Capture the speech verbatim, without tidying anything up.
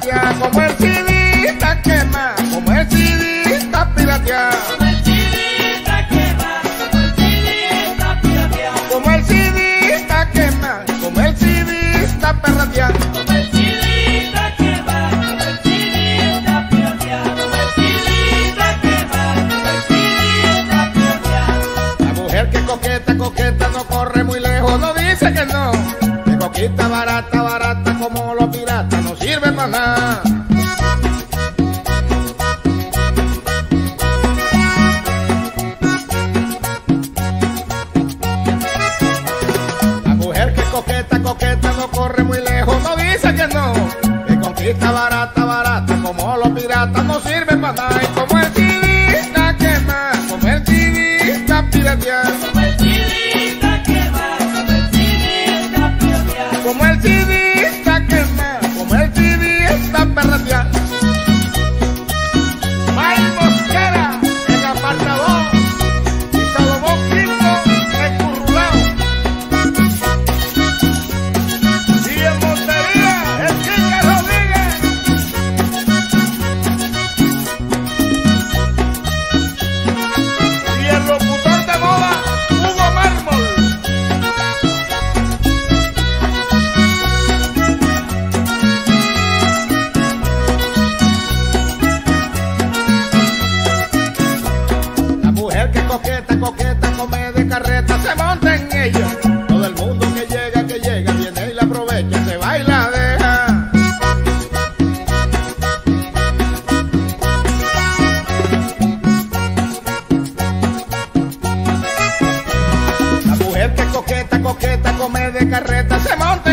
piratear, como el C D está quema, como el C D está piratear, como el C D está quema, como el C D está piratear, como el C D está quema, como el C D está piratear, como el C D está quema, como el C D está piratear, como el C D está quema, como el C D está piratear. La mujer que coqueta, coqueta no corre muy lejos, no dice que no, que coquita barata, barata como los piratas no sirve para nada. La mujer que coqueta, coqueta no corre muy lejos, no dice que no, que conquista barata, barata como los piratas no sirve para nada. Y como el C D está quema, como el C D está pirateando, como el C D está quemado, como el C D está perrateado. Mael Mosquera, el apartador, y Salomón Quinto, el currulao. Y en Montería, el Quique Rodríguez. Y el locutor de moda, Hugo Mármol. Coqueta, coqueta, come de carreta, se monta en ella. Todo el mundo que llega, que llega, viene y la aprovecha, se va y la deja. La mujer que coqueta, coqueta, come de carreta, se monta.